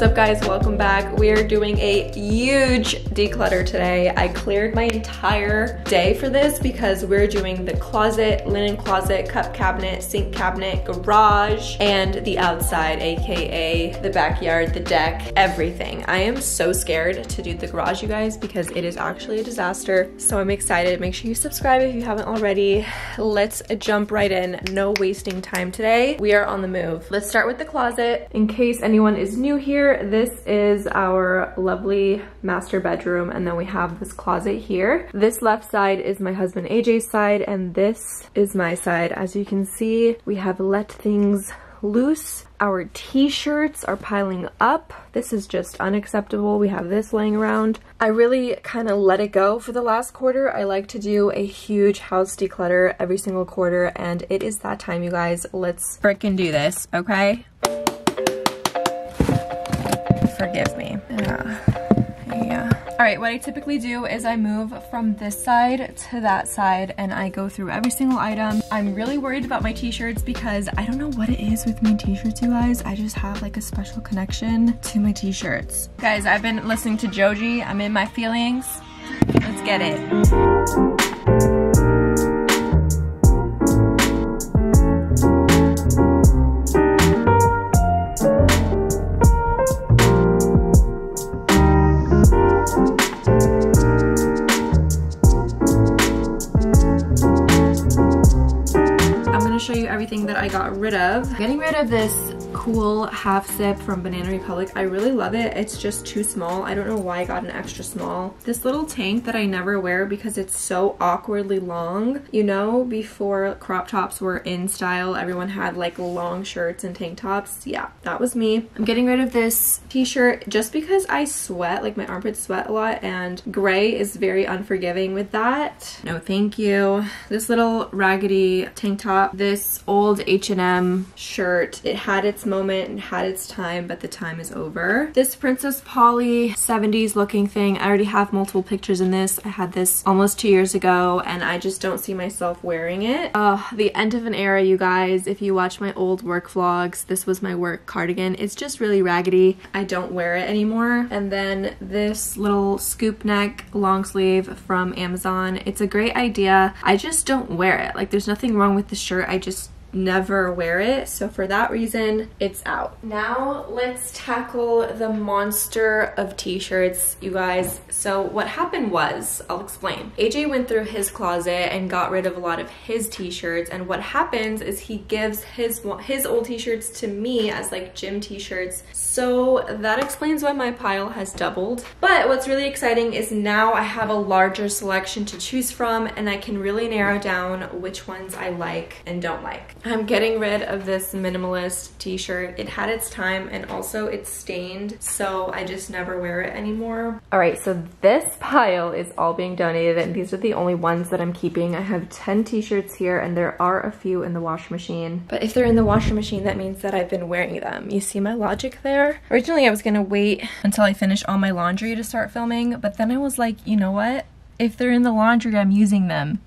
What's up guys, welcome back. We are doing a huge declutter today. I cleared my entire day for this because we're doing the closet, linen closet, cup cabinet, sink cabinet, garage, and the outside, AKA the backyard, the deck, everything. I am so scared to do the garage, you guys, because it is actually a disaster. So I'm excited. Make sure you subscribe if you haven't already. Let's jump right in. No wasting time today. We are on the move. Let's start with the closet. In case anyone is new here, this is our lovely master bedroom, and then we have this closet here. This left side is my husband AJ's side, and this is my side. As you can see, we have let things loose. Our t-shirts are piling up. This is just unacceptable. We have this laying around. I really kind of let it go for the last quarter. I like to do a huge house declutter every single quarter, and it is that time, you guys. Let's frickin' do this, okay? Forgive me. All right, what I typically do is I move from this side to that side and I go through every single item. I'm really worried about my t-shirts because I don't know what it is with my t-shirts, you guys. I just have like a special connection to my t-shirts. Guys, I've been listening to Joji. I'm in my feelings. Let's get it. Everything that I got rid of. Getting rid of this cool half zip from Banana Republic. I really love it. It's just too small. I don't know why I got an extra small. This little tank that I never wear because it's so awkwardly long. You know, before crop tops were in style, everyone had like long shirts and tank tops. Yeah, that was me. I'm getting rid of this t-shirt just because I sweat, like my armpits sweat a lot, and gray is very unforgiving with that. No, thank you. This little raggedy tank top, this old H&M shirt, it had its moment and had its time, but the time is over. This Princess Polly 70s looking thing, I already have multiple pictures in this. I had this almost 2 years ago and I just don't see myself wearing it. The end of an era, you guys. If you watch my old work vlogs, this was my work cardigan. It's just really raggedy. I don't wear it anymore. And then this little scoop neck long sleeve from Amazon. It's a great idea. I just don't wear it. Like, there's nothing wrong with the shirt. I just never wear it, so for that reason it's out. Now let's tackle the monster of t-shirts, you guys. So what happened was, I'll explain. AJ went through his closet and got rid of a lot of his t-shirts, and what happens is he gives his old t-shirts to me as like gym t-shirts, so that explains why my pile has doubled. But what's really exciting is now I have a larger selection to choose from, and I can really narrow down which ones I like and don't like. I'm getting rid of this minimalist t-shirt. It had its time, and also it's stained, so I just never wear it anymore. All right, so this pile is all being donated, and these are the only ones that I'm keeping. I have 10 t-shirts here, and there are a few in the washing machine. But if they're in the washing machine, that means that I've been wearing them. You see my logic there? Originally, I was gonna wait until I finish all my laundry to start filming, but then I was like, you know what? If they're in the laundry, I'm using them.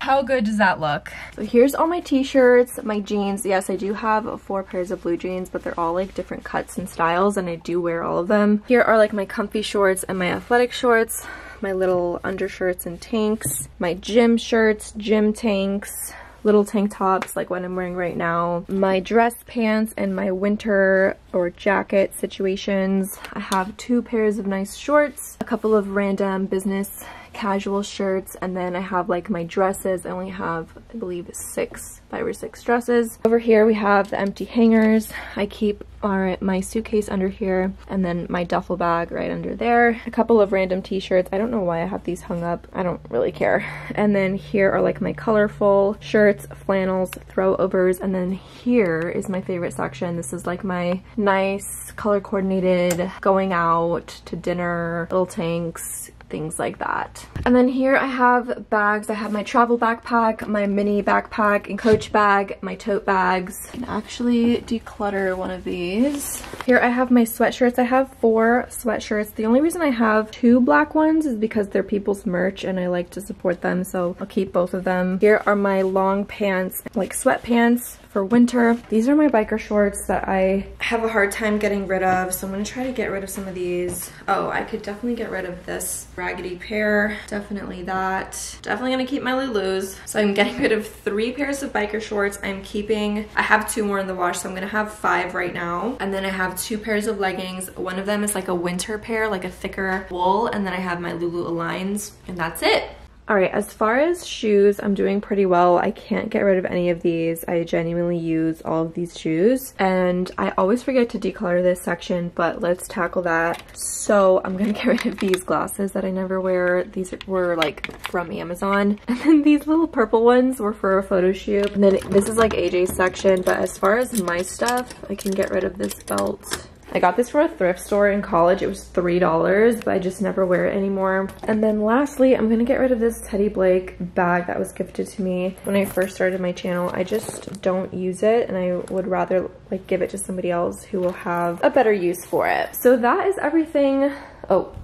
How good does that look? So here's all my t-shirts, my jeans. Yes, I do have 4 pairs of blue jeans, but they're all like different cuts and styles, and I do wear all of them. Here are like my comfy shorts and my athletic shorts, my little undershirts and tanks, my gym shirts, gym tanks, little tank tops like what I'm wearing right now, my dress pants, and my winter or jacket situations. I have 2 pairs of nice shorts, a couple of random business casual shirts, and then I have like my dresses. I only have, I believe, 5 or 6 dresses. Over here we have the empty hangers. I keep my suitcase under here, and then my duffel bag right under there. A couple of random t-shirts. I don't know why I have these hung up. I don't really care. And then here are like my colorful shirts, flannels, throwovers, and then here is my favorite section. This is like my nice color coordinated going out to dinner, little tanks, things like that. And then here I have bags. I have my travel backpack, my mini backpack and coach bag, my tote bags. I can actually declutter one of these. Here I have my sweatshirts. I have 4 sweatshirts. The only reason I have 2 black ones is because they're people's merch and I like to support them, so I'll keep both of them. Here are my long pants, like sweatpants for winter. These are my biker shorts that I have a hard time getting rid of, so I'm gonna try to get rid of some of these. Oh, I could definitely get rid of this raggedy pair. Definitely that. Definitely gonna keep my Lulus. So I'm getting rid of 3 pairs of biker shorts. I'm keeping, I have 2 more in the wash, so I'm gonna have 5 right now. And then I have 2 pairs of leggings. One of them is like a winter pair, like a thicker wool, and then I have my Lulu Aligns, and that's it. Alright, as far as shoes, I'm doing pretty well. I can't get rid of any of these. I genuinely use all of these shoes. And I always forget to declutter this section, but let's tackle that. So I'm gonna get rid of these glasses that I never wear. These were like from Amazon. And then these little purple ones were for a photo shoot. And then this is like AJ's section, but as far as my stuff, I can get rid of this belt. I got this from a thrift store in college. It was $3, but I just never wear it anymore. And then lastly, I'm gonna get rid of this Teddy Blake bag that was gifted to me when I first started my channel. I just don't use it, and I would rather like give it to somebody else who will have a better use for it. So that is everything. Oh.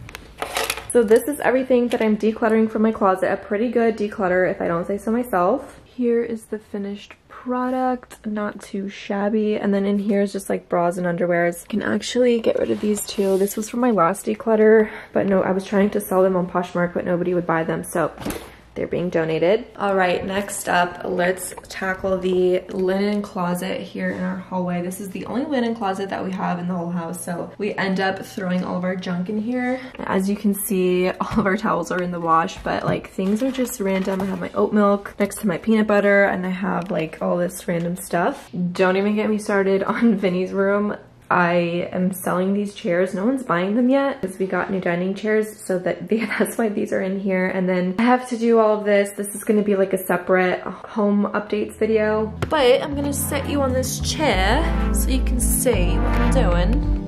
So this is everything that I'm decluttering from my closet. A pretty good declutter, if I don't say so myself. Here is the finished product, not too shabby. And then in here is just like bras and underwears. I can actually get rid of these too. This was from my last declutter, but no, I was trying to sell them on Poshmark, but nobody would buy them, so they're being donated. All right, next up, let's tackle the linen closet here in our hallway. This is the only linen closet that we have in the whole house, so we end up throwing all of our junk in here. As you can see, all of our towels are in the wash, but like things are just random. I have my oat milk next to my peanut butter, and I have like all this random stuff. Don't even get me started on Vinny's room. I am selling these chairs. No one's buying them yet because we got new dining chairs, so that's why these are in here. And then I have to do all of this. This is going to be like a separate home updates video. But I'm going to set you on this chair so you can see what I'm doing.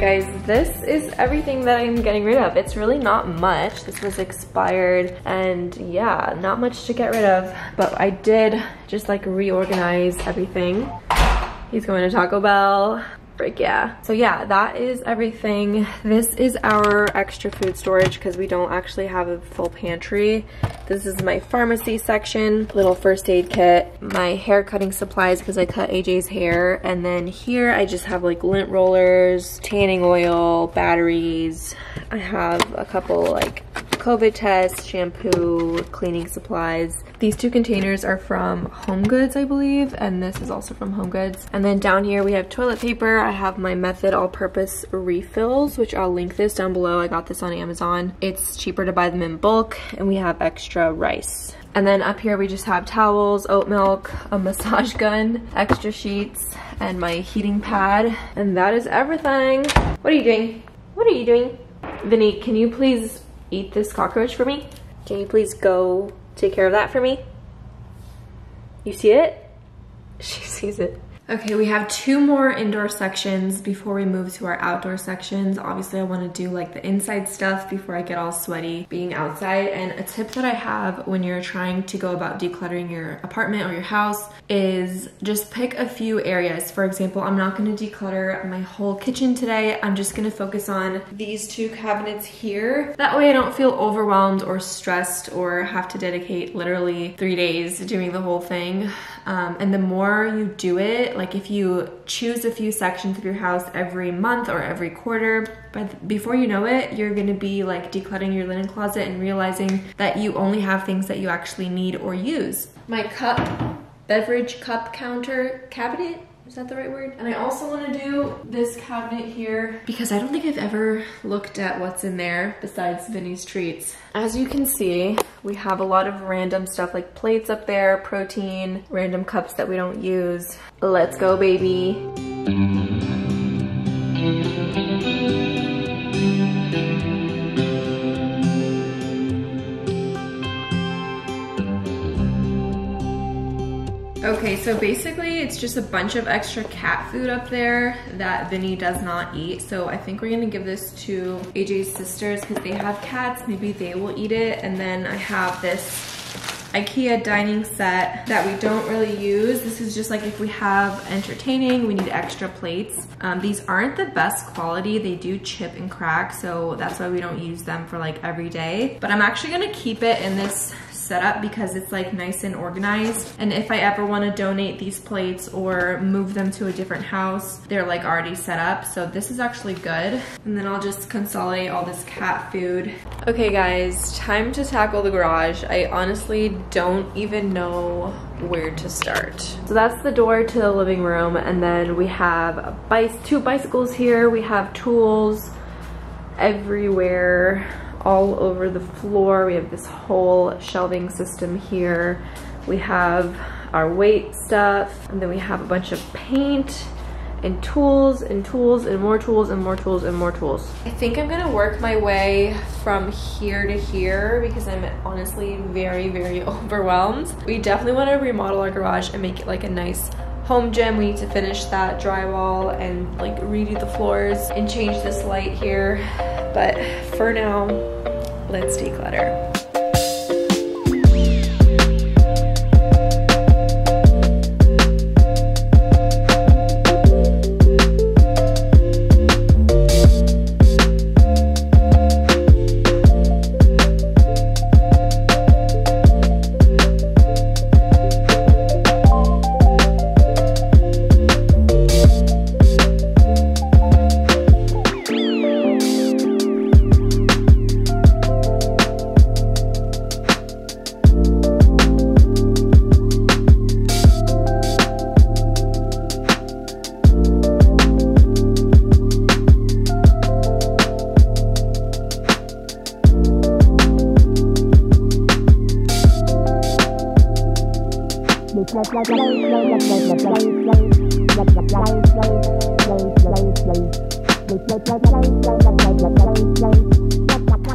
Guys, this is everything that I'm getting rid of. It's really not much. This was expired, and yeah, not much to get rid of, but I did just like reorganize everything. He's going to Taco Bell. Yeah. So yeah, that is everything. This is our extra food storage because we don't actually have a full pantry. This is my pharmacy section, little first aid kit, my hair cutting supplies because I cut AJ's hair, and then here I just have like lint rollers, tanning oil, batteries. I have a couple like COVID tests, shampoo, cleaning supplies. These 2 containers are from HomeGoods, I believe, and this is also from HomeGoods. And then down here we have toilet paper. I have my Method all-purpose refills, which I'll link this down below. I got this on Amazon. It's cheaper to buy them in bulk, and we have extra rice. And then up here we just have towels, oat milk, a massage gun, extra sheets, and my heating pad. And that is everything. What are you doing? What are you doing? Vinny, can you please eat this cockroach for me? Can you please go take care of that for me? You see it? She sees it. Okay, we have 2 more indoor sections before we move to our outdoor sections. Obviously, I want to do like the inside stuff before I get all sweaty being outside. And a tip that I have when you're trying to go about decluttering your apartment or your house is just pick a few areas. For example, I'm not going to declutter my whole kitchen today. I'm just going to focus on these 2 cabinets here. That way I don't feel overwhelmed or stressed or have to dedicate literally 3 days doing the whole thing. And the more you do it, like if you choose a few sections of your house every month or every quarter, but before you know it, you're gonna be like decluttering your linen closet and realizing that you only have things that you actually need or use. My beverage cup counter cabinet, is that the right word? And I also wanna do this cabinet here because I don't think I've ever looked at what's in there besides Vinny's treats. As you can see, we have a lot of random stuff like plates up there, protein, random cups that we don't use. Let's go, baby. Okay, so basically it's just a bunch of extra cat food up there that Vinny does not eat. So I think we're gonna give this to AJ's sisters because they have cats, maybe they will eat it. And then I have this IKEA dining set that we don't really use. This is just like if we have entertaining, we need extra plates. These aren't the best quality. They do chip and crack, so that's why we don't use them for like every day. But I'm actually gonna keep it in this setup because it's like nice and organized, and if I ever want to donate these plates or move them to a different house, they're like already set up, so this is actually good. And then I'll just consolidate all this cat food. Okay guys, time to tackle the garage. I honestly don't even know where to start. So that's the door to the living room, and then we have two bicycles here. We have tools everywhere, all over the floor. We have this whole shelving system here. We have our weight stuff, and then we have a bunch of paint and tools and tools and more tools and more tools and more tools. I think I'm gonna work my way from here to here because I'm honestly very, very overwhelmed. We definitely want to remodel our garage and make it like a nice home gym. We need to finish that drywall and like redo the floors and change this light here. But for now, let's declutter.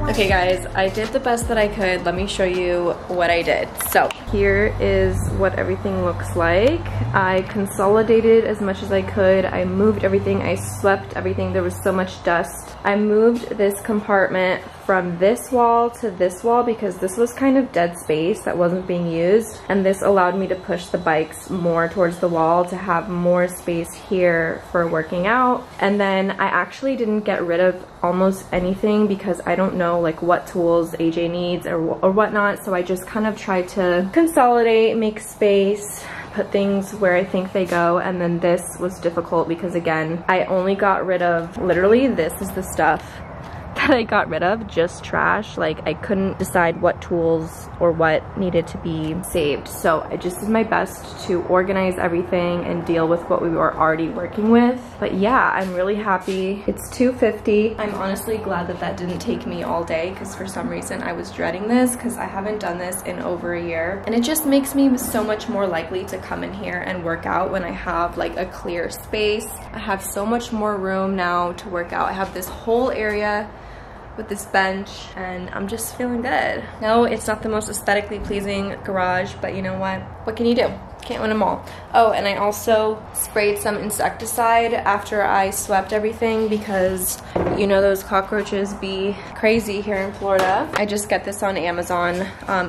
Okay guys, I did the best that I could. Let me show you what I did. So here is what everything looks like. I consolidated as much as I could. I moved everything. I swept everything. There was so much dust. I moved this compartment from this wall to this wall because this was kind of dead space that wasn't being used, and this allowed me to push the bikes more towards the wall to have more space here for working out. And then I actually didn't get rid of almost anything because I don't know like what tools AJ needs or whatnot, so I just kind of tried to consolidate, make space, put things where I think they go. And then this was difficult because again, I only got rid of, literally this is the stuff that I got rid of, just trash. Like I couldn't decide what tools or what needed to be saved, so I just did my best to organize everything and deal with what we were already working with. But yeah, I'm really happy. It's 2:50. I'm honestly glad that that didn't take me all day because for some reason I was dreading this because I haven't done this in over a year, and it just makes me so much more likely to come in here and work out when I have like a clear space. I have so much more room now to work out. I have this whole area with this bench, and I'm just feeling good. No, it's not the most aesthetically pleasing garage, but you know what? What can you do? Can't win them all. Oh, and I also sprayed some insecticide after I swept everything because you know those cockroaches be crazy here in Florida. I just get this on Amazon.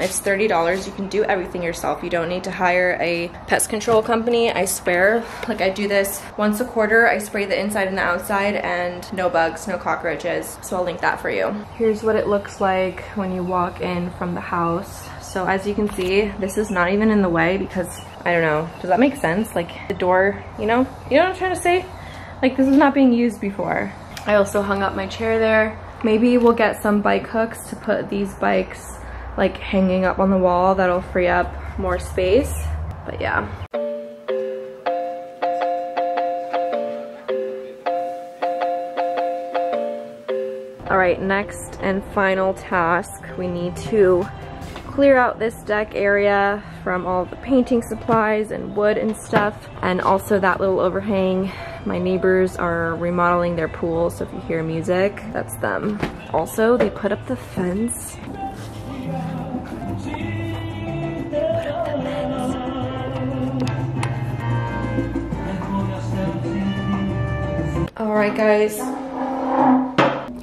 It's $30. You can do everything yourself. You don't need to hire a pest control company, I swear. Like I do this once a quarter. I spray the inside and the outside, and no bugs, no cockroaches. So I'll link that for you. Here's what it looks like when you walk in from the house. So as you can see, this is not even in the way because, I don't know, does that make sense? Like the door, you know what I'm trying to say? Like this is not being used before. I also hung up my chair there. Maybe we'll get some bike hooks to put these bikes like hanging up on the wall. That'll free up more space, but yeah. All right, next and final task, we need to clear out this deck area from all the painting supplies and wood and stuff, and also that little overhang. My neighbors are remodeling their pool, so if you hear music, that's them. Also, they put up the fence. right, guys.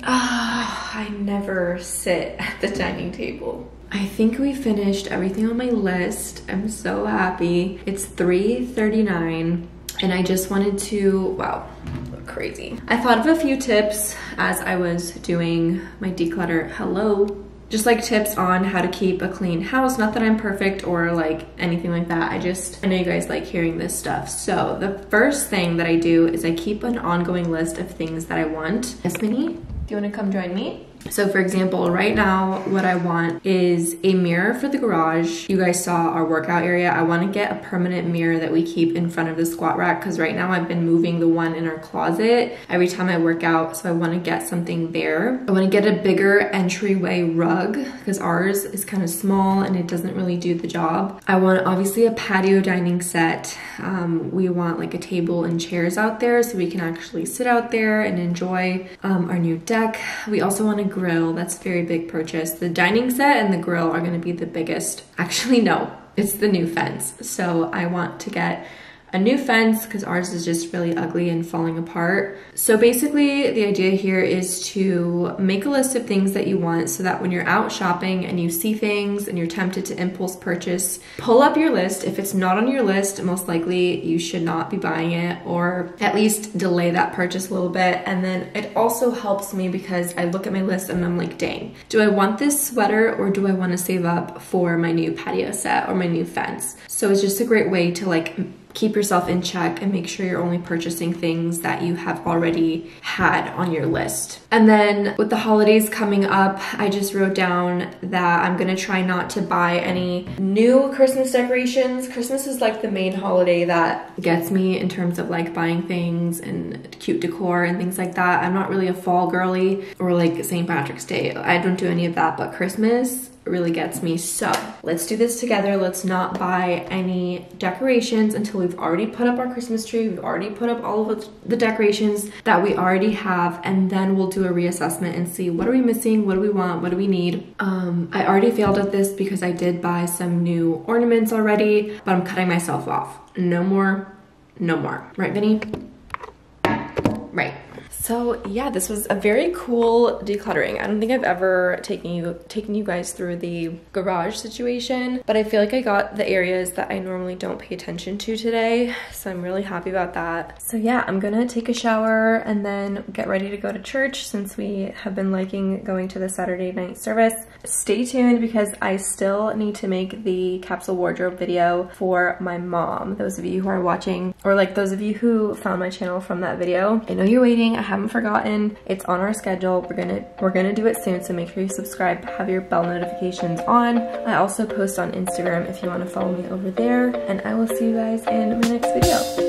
I never sit at the dining table. I think we finished everything on my list. I'm so happy. It's 3:39 and I just wanted to, wow, look crazy. I thought of a few tips as I was doing my declutter. Hello. Just like tips on how to keep a clean house. Not that I'm perfect or like anything like that. I know you guys like hearing this stuff. So the first thing that I do is I keep an ongoing list of things that I want. Yes, Minnie, do you want to come join me? So for example, right now, what I want is a mirror for the garage. You guys saw our workout area. I want to get a permanent mirror that we keep in front of the squat rack because right now I've been moving the one in our closet every time I work out. So I want to get something there. I want to get a bigger entryway rug because ours is kind of small and it doesn't really do the job. I want obviously a patio dining set. We want like a table and chairs out there so we can actually sit out there and enjoy our new deck. We also want to grill. That's a very big purchase. The dining set and the grill are going to be the biggest. Actually, no, it's the new fence. So I want to get a new fence because ours is just really ugly and falling apart. So basically the idea here is to make a list of things that you want so that when you're out shopping and you see things and you're tempted to impulse purchase, pull up your list. If it's not on your list, most likely you should not be buying it, or at least delay that purchase a little bit. And then it also helps me because I look at my list and I'm like, dang, do I want this sweater or do I want to save up for my new patio set or my new fence? So it's just a great way to like keep yourself in check and make sure you're only purchasing things that you have already had on your list. And then with the holidays coming up, I just wrote down that I'm gonna try not to buy any new Christmas decorations. Christmas is like the main holiday that gets me in terms of like buying things and cute decor and things like that. I'm not really a fall girly or like St. Patrick's Day. I don't do any of that, but Christmas really gets me. So let's do this together. Let's not buy any decorations until we've already put up our Christmas tree. We've already put up all of the decorations that we already have, and then we'll do a reassessment and see what are we missing, what do we want, what do we need. I already failed at this because I did buy some new ornaments already, but I'm cutting myself off. No more, no more. Right, Vinny? Right. So yeah, this was a very cool decluttering. I don't think I've ever taken you guys through the garage situation, but I feel like I got the areas that I normally don't pay attention to today. So I'm really happy about that. So yeah, I'm gonna take a shower and then get ready to go to church since we have been liking going to the Saturday night service. Stay tuned because I still need to make the capsule wardrobe video for my mom. Those of you who are watching, or like those of you who found my channel from that video, I know you're waiting. I haven't forgotten. It's on our schedule. We're gonna do it soon, so make sure you subscribe, have your bell notifications on. I also post on Instagram if you want to follow me over there, and I will see you guys in my next video.